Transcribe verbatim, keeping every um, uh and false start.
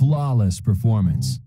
flawless performance.